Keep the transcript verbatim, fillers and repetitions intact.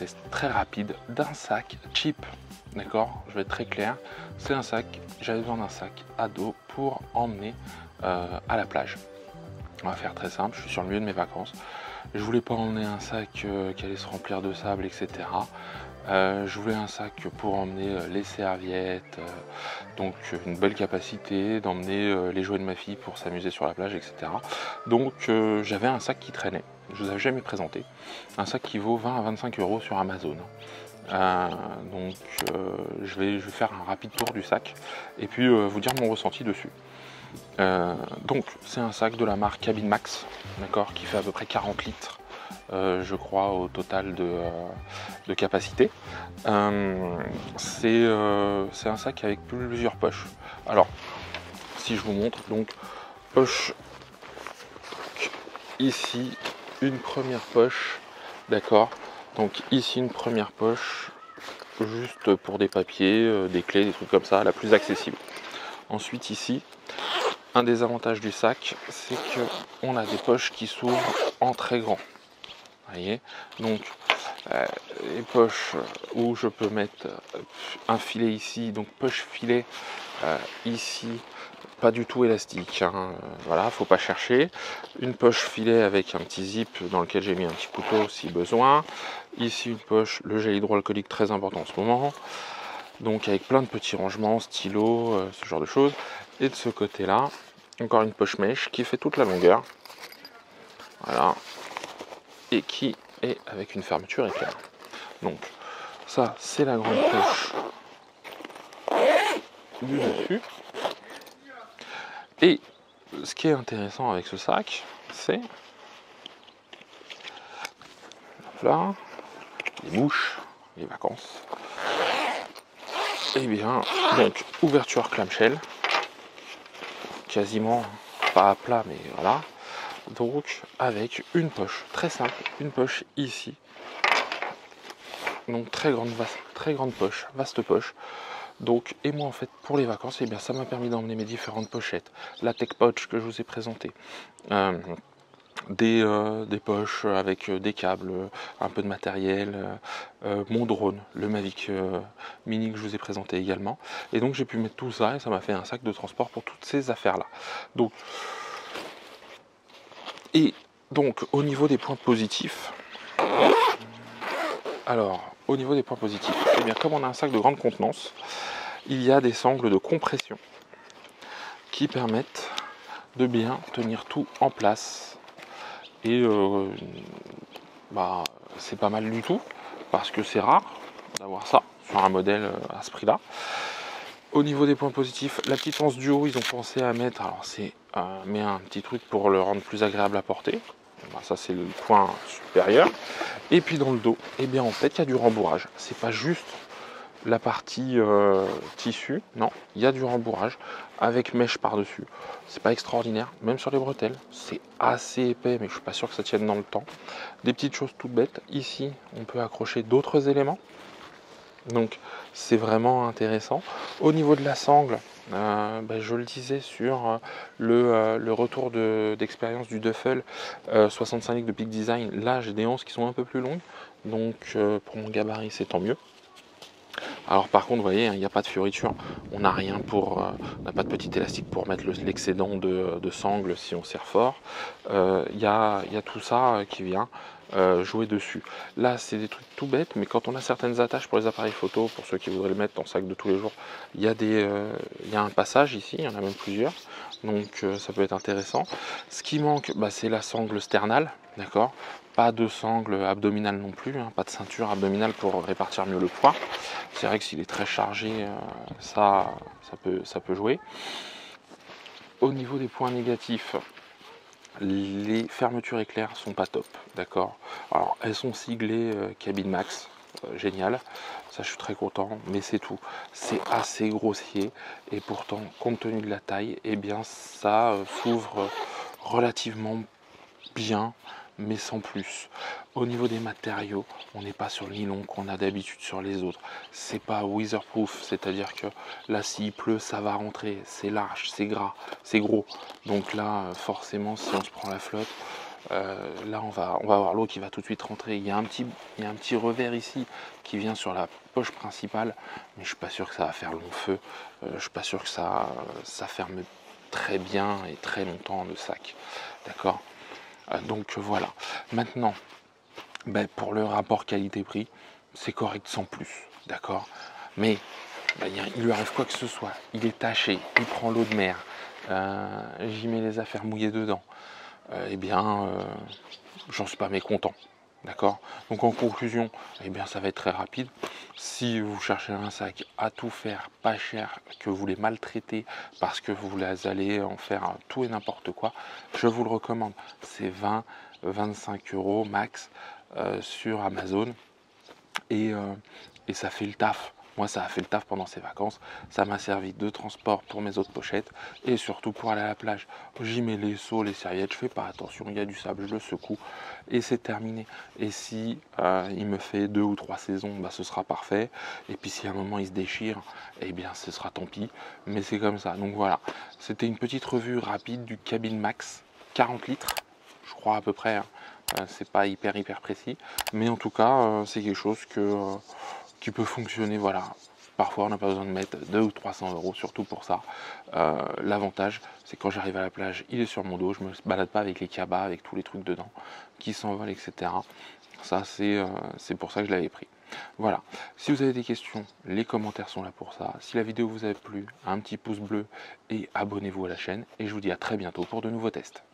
test très rapide d'un sac cheap. D'accord, je vais être très clair, c'est un sac, j'avais besoin d'un sac à dos pour emmener euh, à la plage. On va faire très simple, je suis sur le milieu de mes vacances. Je voulais pas emmener un sac euh, qui allait se remplir de sable, et cetera. Euh, je voulais un sac pour emmener euh, les serviettes, euh, donc une belle capacité d'emmener euh, les jouets de ma fille pour s'amuser sur la plage, et cetera. Donc euh, j'avais un sac qui traînait, je ne vous avais jamais présenté, un sac qui vaut vingt à vingt-cinq euros sur Amazon. Euh, donc euh, je, vais, je vais faire un rapide tour du sac et puis euh, vous dire mon ressenti dessus. Euh, donc c'est un sac de la marque Cabin Max, d'accord, qui fait à peu près quarante litres euh, je crois au total de, euh, de capacité. Euh, c'est euh, un sac avec plusieurs poches. Alors si je vous montre, donc poche ici, une première poche, d'accord, donc ici une première poche juste pour des papiers, euh, des clés, des trucs comme ça, la plus accessible. Ensuite ici, un des avantages du sac, c'est qu'on a des poches qui s'ouvrent en très grand. Vous voyez, donc euh, les poches où je peux mettre un filet ici, donc poche filet euh, ici, pas du tout élastique, hein. Voilà, faut pas chercher. Une poche filet avec un petit zip dans lequel j'ai mis un petit couteau si besoin. Ici une poche, le gel hydroalcoolique très important en ce moment. Donc avec plein de petits rangements, stylos, euh, ce genre de choses. Et de ce côté-là, encore une poche mèche qui fait toute la longueur. Voilà. Et qui est avec une fermeture éclair. Donc ça, c'est la grande poche du dessus. Et ce qui est intéressant avec ce sac, c'est... Là, les mouches, les vacances. Et eh bien, donc, ouverture clamshell, quasiment pas à plat, mais voilà, donc avec une poche, très simple, une poche ici, donc très grande, vaste, très grande poche, vaste poche, donc, et moi en fait, pour les vacances, et eh bien ça m'a permis d'emmener mes différentes pochettes, la TechPouch que je vous ai présentée, euh, Des, euh, des poches avec euh, des câbles, euh, un peu de matériel, euh, euh, mon drone, le Mavic euh, Mini que je vous ai présenté également. Et donc j'ai pu mettre tout ça et ça m'a fait un sac de transport pour toutes ces affaires-là. Donc, et donc au niveau des points positifs, alors au niveau des points positifs, eh bien, comme on a un sac de grande contenance, il y a des sangles de compression qui permettent de bien tenir tout en place. Et euh, bah, c'est pas mal du tout, parce que c'est rare d'avoir ça sur un modèle à ce prix-là. Au niveau des points positifs, la petite anse du haut, ils ont pensé à mettre, alors c'est euh, mais un petit truc pour le rendre plus agréable à porter. Bah, ça c'est le point supérieur. Et puis dans le dos, et eh bien en fait il y a du rembourrage. C'est pas juste la partie euh, tissu, non, il y a du rembourrage avec mèche par-dessus. C'est pas extraordinaire, même sur les bretelles, c'est assez épais, mais je suis pas sûr que ça tienne dans le temps. Des petites choses toutes bêtes, ici on peut accrocher d'autres éléments, donc c'est vraiment intéressant. Au niveau de la sangle, euh, ben, je le disais sur le, euh, le retour d'expérience de, du Duffel euh, soixante-cinq litres de Peak Design, là j'ai des anses qui sont un peu plus longues, donc euh, pour mon gabarit c'est tant mieux. Alors par contre, vous voyez, il n'y a pas de fioriture, on n'a rien pour, euh, on n'a pas de petit élastique pour mettre l'excédent le, de, de sangle si on serre fort. Il euh, y, a, y a tout ça qui vient euh, jouer dessus. Là, c'est des trucs tout bêtes, mais quand on a certaines attaches pour les appareils photo, pour ceux qui voudraient le mettre dans le sac de tous les jours, il y, euh, y a un passage ici, il y en a même plusieurs, donc euh, ça peut être intéressant. Ce qui manque, bah, c'est la sangle sternale, d'accord ? Pas de sangle abdominale non plus, hein, pas de ceinture abdominale pour répartir mieux le poids. C'est vrai que s'il est très chargé, euh, ça, ça, peut, ça peut jouer. Au niveau des points négatifs, les fermetures éclairs sont pas top, d'accord. Alors elles sont siglées euh, Cabin Max, euh, génial, ça je suis très content, mais c'est tout. C'est assez grossier et pourtant, compte tenu de la taille, eh bien ça euh, s'ouvre relativement bien, mais sans plus. Au niveau des matériaux, on n'est pas sur le nylon qu'on a d'habitude sur les autres. C'est pas weatherproof, c'est-à-dire que là, s'il pleut, ça va rentrer. C'est large, c'est gras, c'est gros. Donc là, forcément, si on se prend la flotte, Euh, là, on va, on va avoir l'eau qui va tout de suite rentrer. Il y a un petit, il y a un petit revers ici qui vient sur la poche principale, mais je suis pas sûr que ça va faire long feu. Euh, je suis pas sûr que ça, ça ferme très bien et très longtemps le sac. D'accord. Euh, donc voilà. Maintenant, ben, pour le rapport qualité-prix, c'est correct sans plus. D'accord. Mais ben, il lui arrive quoi que ce soit. Il est taché, il prend l'eau de mer. Euh, J'y mets les affaires mouillées dedans. Euh, eh bien, euh, j'en suis pas mécontent, d'accord. Donc en conclusion, eh bien, ça va être très rapide. Si vous cherchez un sac à tout faire, pas cher, que vous les maltraitez parce que vous les allez en faire tout et n'importe quoi, je vous le recommande. C'est vingt, vingt-cinq euros max euh, sur Amazon et, euh, et ça fait le taf. Moi, ça a fait le taf pendant ces vacances, ça m'a servi de transport pour mes autres pochettes et surtout pour aller à la plage. J'y mets les seaux, les serviettes, je fais pas attention, il y a du sable, je le secoue et c'est terminé. Et si euh, il me fait deux ou trois saisons, bah, ce sera parfait. Et puis si à un moment il se déchire, eh bien ce sera tant pis, mais c'est comme ça. Donc voilà, c'était une petite revue rapide du Cabin Max quarante litres, je crois à peu près, hein. euh, c'est pas hyper hyper précis, mais en tout cas euh, c'est quelque chose que... Euh, qui peut fonctionner, voilà. Parfois, on n'a pas besoin de mettre deux ou trois cents euros, surtout pour ça. Euh, L'avantage, c'est quand j'arrive à la plage, il est sur mon dos, je me balade pas avec les cabas, avec tous les trucs dedans qui s'envolent, et cetera. Ça, c'est euh, c'est pour ça que je l'avais pris. Voilà. Si vous avez des questions, les commentaires sont là pour ça. Si la vidéo vous a plu, un petit pouce bleu et abonnez-vous à la chaîne. Et je vous dis à très bientôt pour de nouveaux tests.